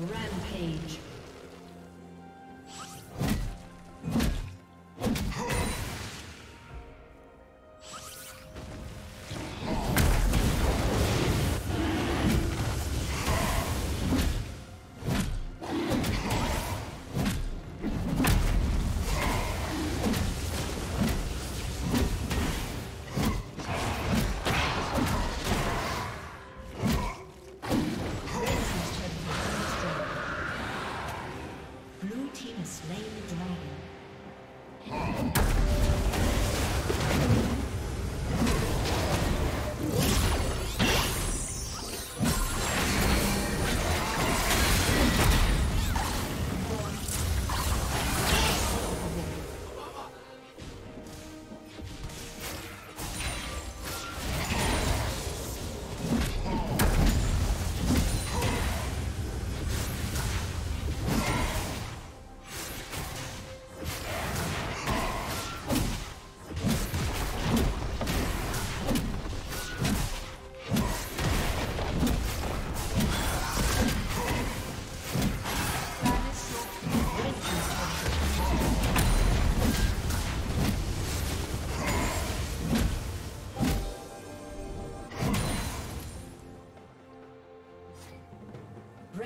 Rampage.